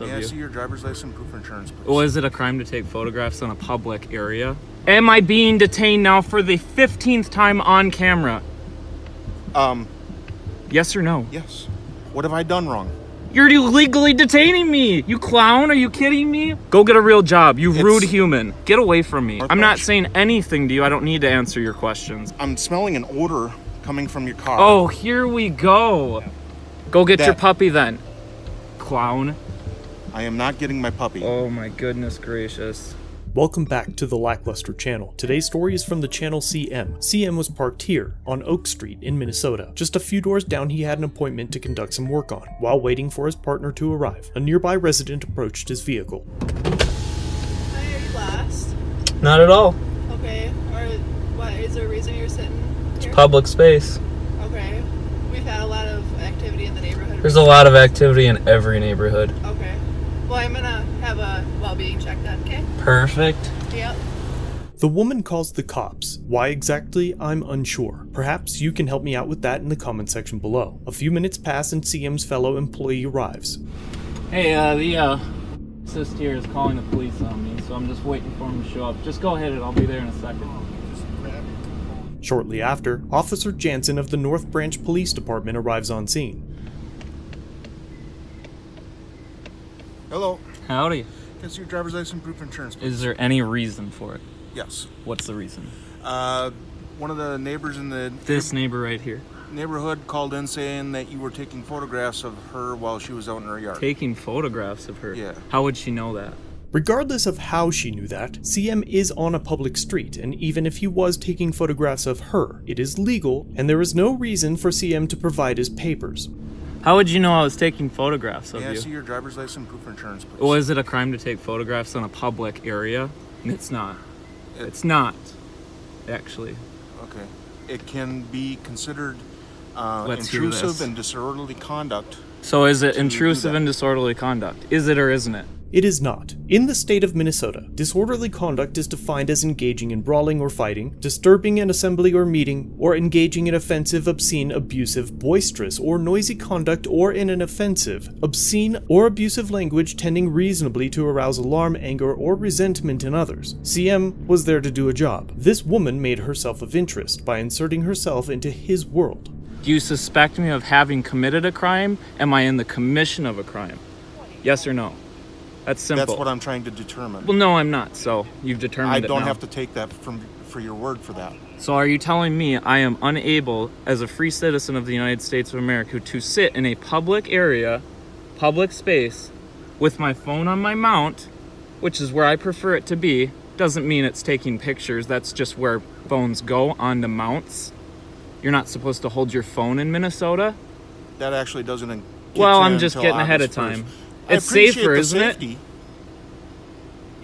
May I see your driver's license and proof of insurance, please? Well, is it a crime to take photographs in a public area? Am I being detained now for the 15th time on camera? Yes or no? Yes. What have I done wrong? You're illegally detaining me, you clown. Are you kidding me? Go get a real job, you rude human. Get away from me. I'm not saying anything to you. I don't need to answer your questions. I'm smelling an odor coming from your car. Oh, here we go. Yeah. Go get your puppy then, clown. I am not getting my puppy. Oh my goodness gracious. Welcome back to the Lackluster Channel. Today's story is from the channel CM. CM was parked here, on Oak Street in Minnesota. Just a few doors down he had an appointment to conduct some work on. While waiting for his partner to arrive, a nearby resident approached his vehicle. Hi, are you lost? Not at all. Okay, or what, is there a reason you're sitting here? It's public space. Okay, we've had a lot of activity in the neighborhood. There's a lot of activity in every neighborhood. Okay. Well, I'm gonna have a well-being check then, okay? Perfect. Yep. The woman calls the cops. Why exactly, I'm unsure. Perhaps you can help me out with that in the comment section below. A few minutes pass and CM's fellow employee arrives. Hey, the assist here is calling the police on me, so I'm just waiting for him to show up. Just go ahead and I'll be there in a second. Shortly after, Officer Jansen of the North Branch Police Department arrives on scene. Hello. Howdy. Can I see your driver's license, proof of insurance, please? Is there any reason for it? Yes. What's the reason? One of the neighbors in the... This neighbor right here. Neighborhood called in saying that you were taking photographs of her while she was out in her yard. Taking photographs of her? Yeah. How would she know that? Regardless of how she knew that, CM is on a public street, and even if he was taking photographs of her, it is legal, and there is no reason for CM to provide his papers. How would you know I was taking photographs of you? Yeah, I see your driver's license, proof of insurance, please. Well, is it a crime to take photographs in a public area? It's not. It's not, actually. Okay. It can be considered intrusive and disorderly conduct. So is it intrusive and disorderly conduct? Is it or isn't it? It is not. In the state of Minnesota, disorderly conduct is defined as engaging in brawling or fighting, disturbing an assembly or meeting, or engaging in offensive, obscene, abusive, boisterous, or noisy conduct, or in an offensive, obscene, or abusive language tending reasonably to arouse alarm, anger, or resentment in others. CM was there to do a job. This woman made herself of interest by inserting herself into his world. Do you suspect me of having committed a crime? Am I in the commission of a crime? Yes or no? That's simple. That's what I'm trying to determine. Well, no, I'm not, so you've determined it now. I don't have to take that for your word for that. So are you telling me I am unable, as a free citizen of the United States of America, to sit in a public area, public space, with my phone on my mount, which is where I prefer it to be? Doesn't mean it's taking pictures. That's just where phones go, on the mounts. You're not supposed to hold your phone in Minnesota? That actually doesn't... Well, I'm just getting ahead of time. It's safer, isn't it? You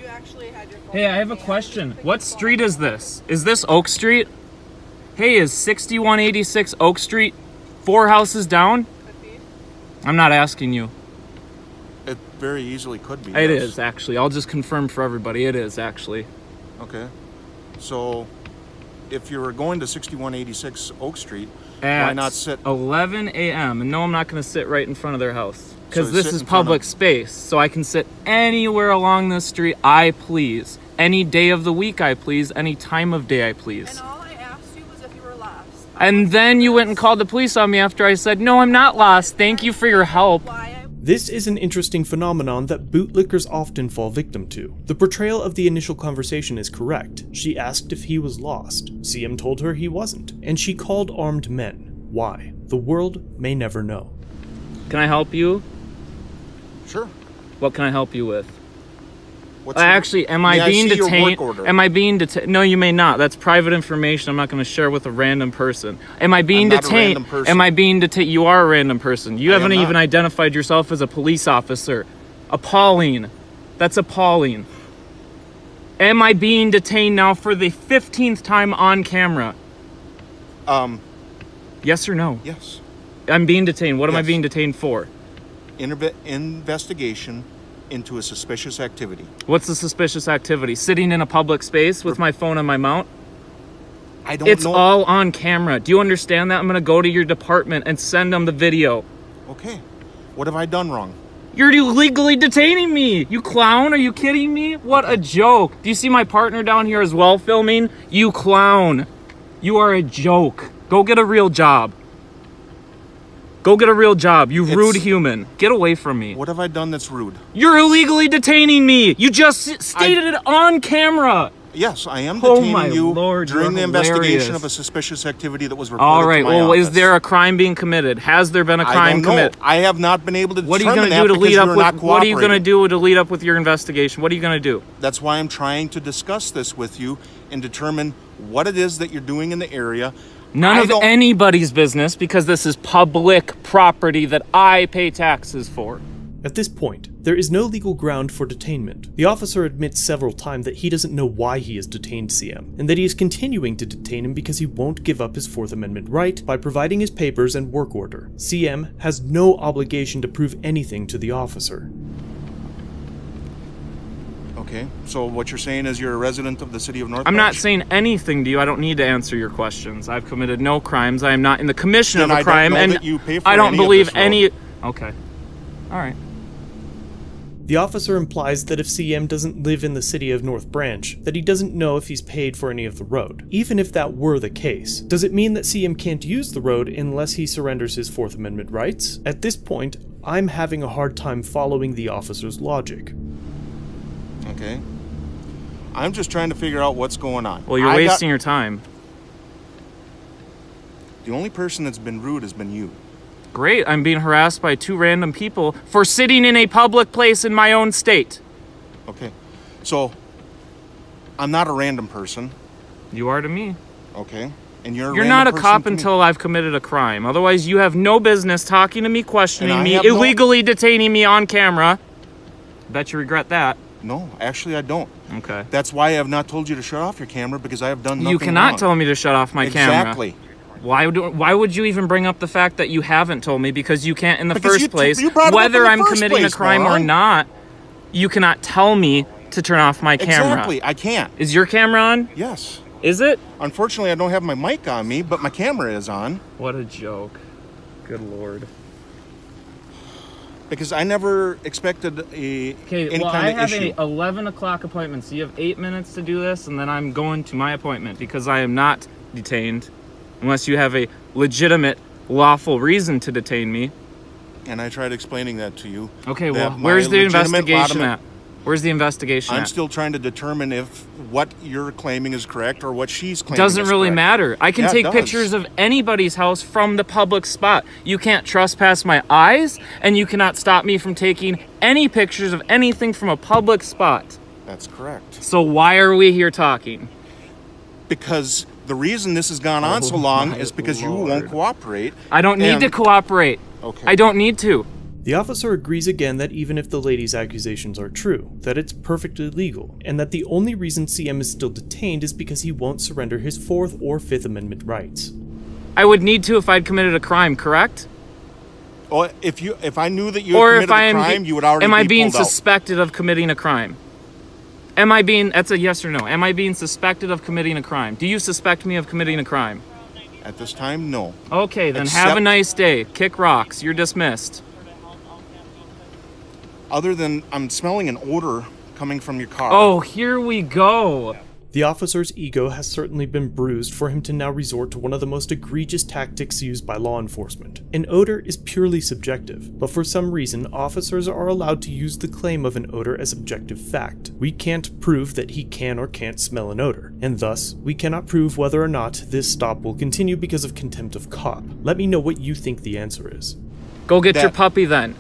actually had your phone. Hey, I have a question. What street is this? Is this Oak Street? Hey, is 6186 Oak Street 4 houses down? Could be. I'm not asking you. It very easily could be. It is, actually. I'll just confirm for everybody. It is, actually. Okay. So, if you were going to 6186 Oak Street, why not sit... At 11 a.m. And no, I'm not going to sit right in front of their house. Because this is public space, so I can sit anywhere along this street I please. Any day of the week I please, any time of day I please. And all I asked you was if you were lost. And then you went and called the police on me after I said, no, I'm not lost, thank you for your help. This is an interesting phenomenon that bootlickers often fall victim to. The portrayal of the initial conversation is correct. She asked if he was lost. CM told her he wasn't, and she called armed men. Why? The world may never know. Can I help you? Sure. What can I help you with? Actually, am I being detained? Am I being detained? No, you may not. That's private information I'm not going to share with a random person. Am I being detained? Am I being detained? You are a random person. You haven't even identified yourself as a police officer. Appalling. That's appalling. Am I being detained now for the 15th time on camera? Yes or no? Yes. I'm being detained. What am I being detained for? Investigation into a suspicious activity. What's a suspicious activity? Sitting in a public space with my phone on my mount? I don't know. It's all on camera. Do you understand that? I'm going to go to your department and send them the video. Okay. What have I done wrong? You're illegally detaining me, you clown. Are you kidding me? What a joke. Do you see my partner down here as well filming? You clown. You are a joke. Go get a real job. Go get a real job, you rude human. Get away from me. What have I done that's rude? You're illegally detaining me. You just stated it on camera. Yes, I am detaining you during the investigation of a suspicious activity that was reported to my office. All right, well, is there a crime being committed? Has there been a crime committed? I have not been able to determine that because you are not cooperating. What are you going to do to lead up with your investigation? What are you going to do? That's why I'm trying to discuss this with you and determine what it is that you're doing in the area. None of anybody's business, because this is public property that I pay taxes for. At this point, there is no legal ground for detainment. The officer admits several times that he doesn't know why he has detained CM, and that he is continuing to detain him because he won't give up his Fourth Amendment right by providing his papers and work order. CM has no obligation to prove anything to the officer. Okay, so what you're saying is you're a resident of the city of North Branch? I'm not saying anything to you. I don't need to answer your questions. I've committed no crimes. I am not in the commission of a crime, and I don't believe any... Okay. All right. The officer implies that if CM doesn't live in the city of North Branch, that he doesn't know if he's paid for any of the road. Even if that were the case, does it mean that CM can't use the road unless he surrenders his Fourth Amendment rights? At this point, I'm having a hard time following the officer's logic. Okay. I'm just trying to figure out what's going on. Well, you're wasting your time. The only person that's been rude has been you. Great, I'm being harassed by two random people for sitting in a public place in my own state. Okay, so I'm not a random person. You are to me. Okay, and you're not a cop until I've committed a crime. Otherwise, you have no business talking to me, questioning me, illegally detaining me on camera. Bet you regret that. No, actually I don't. Okay. That's why I have not told you to shut off your camera, because I have done nothing wrong. You cannot tell me to shut off my camera. Exactly. Why would you even bring up the fact that you haven't told me? Because you can't in the first place. Whether I'm committing a crime or not, you cannot tell me to turn off my camera. Exactly, I can't. Is your camera on? Yes. Is it? Unfortunately, I don't have my mic on me, but my camera is on. What a joke. Good Lord. Because I never expected any kind of issue. I have an 11 o'clock appointment, so you have 8 minutes to do this, and then I'm going to my appointment because I am not detained. Unless you have a legitimate, lawful reason to detain me. And I tried explaining that to you. Okay, well, where's the investigation at? Where's the investigation at? I'm still trying to determine if what you're claiming is correct or what she's claiming is correct. Doesn't really matter. I can take pictures of anybody's house from the public spot. You can't trespass my eyes, and you cannot stop me from taking any pictures of anything from a public spot. That's correct. So why are we here talking? Because... the reason this has gone on so long is because you won't cooperate. I don't need to cooperate. Okay. I don't need to. The officer agrees again that even if the lady's accusations are true, that it's perfectly legal, and that the only reason CM is still detained is because he won't surrender his Fourth or Fifth Amendment rights. I would need to if I'd committed a crime, correct? Or if I knew that you had committed a crime, you would already be pulled out. Am I being suspected of committing a crime? Am I being, that's a yes or no, am I being suspected of committing a crime? Do you suspect me of committing a crime? At this time, no. Okay, then have a nice day. Kick rocks. You're dismissed. Other than I'm smelling an odor coming from your car. Oh, here we go. The officer's ego has certainly been bruised for him to now resort to one of the most egregious tactics used by law enforcement. An odor is purely subjective, but for some reason, officers are allowed to use the claim of an odor as objective fact. We can't prove that he can or can't smell an odor, and thus, we cannot prove whether or not this stop will continue because of contempt of cop. Let me know what you think the answer is. Go get your puppy then,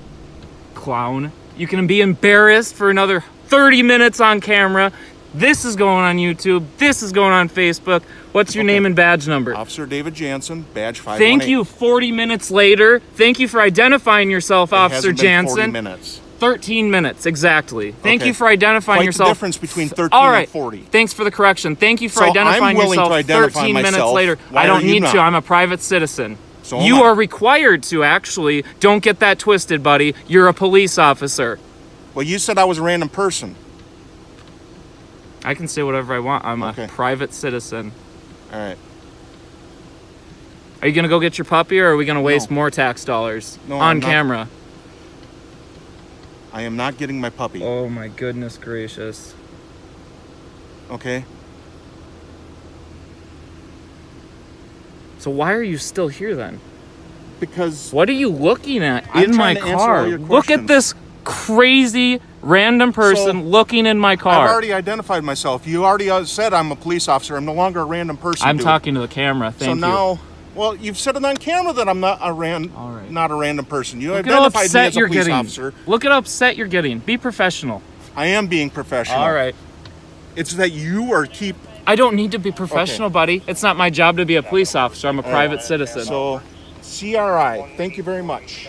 clown. You can be embarrassed for another 30 minutes on camera. This is going on YouTube. This is going on Facebook. What's your name and badge number? Officer David Jansen, badge 518. Thank you, 40 minutes later. Thank you for identifying yourself, Officer Jansen. 40 minutes. 13 minutes, exactly. Thank you for identifying yourself. What's the difference between 13 and 40? Thanks for the correction. Thank you for identifying yourself 13 minutes later. I don't need to. I'm a private citizen. So you are required to, actually. Don't get that twisted, buddy. You're a police officer. Well, you said I was a random person. I can say whatever I want. I'm a private citizen. All right. Are you going to go get your puppy, or are we going to waste more tax dollars on camera? I am not getting my puppy. Oh my goodness gracious. Okay. So why are you still here then? Because... What are you looking at in my car? Look at this crazy random person looking in my car. I've already identified myself. You already said I'm a police officer. I'm no longer a random person. I'm talking to the camera. Thank you. So now... Well, you've said it on camera that I'm not a random person. You identified me as a police officer. Look at how upset you're getting. Be professional. I am being professional. All right. It's that you are keep... I don't need to be professional, buddy. It's not my job to be a police officer. I'm a private citizen. So, CRI. Thank you very much.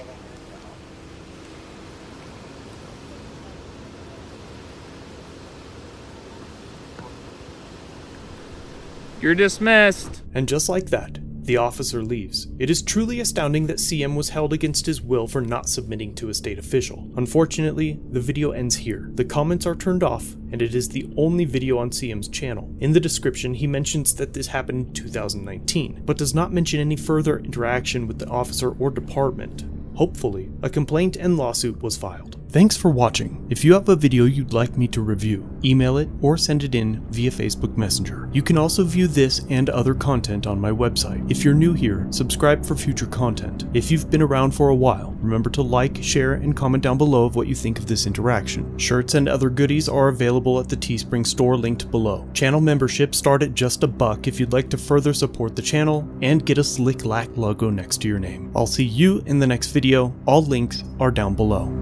You're dismissed. And just like that, the officer leaves. It is truly astounding that CM was held against his will for not submitting to a state official. Unfortunately, the video ends here. The comments are turned off, and it is the only video on CM's channel. In the description, he mentions that this happened in 2019, but does not mention any further interaction with the officer or department. Hopefully, a complaint and lawsuit was filed. Thanks for watching. If you have a video you'd like me to review, email it or send it in via Facebook Messenger. You can also view this and other content on my website. If you're new here, subscribe for future content. If you've been around for a while, remember to like, share, and comment down below of what you think of this interaction. Shirts and other goodies are available at the Teespring store linked below. Channel memberships start at just $1 if you'd like to further support the channel and get a slick Lack logo next to your name. I'll see you in the next video. All links are down below.